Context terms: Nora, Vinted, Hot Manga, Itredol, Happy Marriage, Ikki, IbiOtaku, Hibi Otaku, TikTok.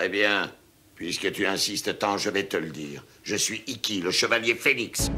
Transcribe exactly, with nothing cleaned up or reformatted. Eh bien, puisque tu insistes tant, je vais te le dire. Je suis Ikki, le chevalier Phénix.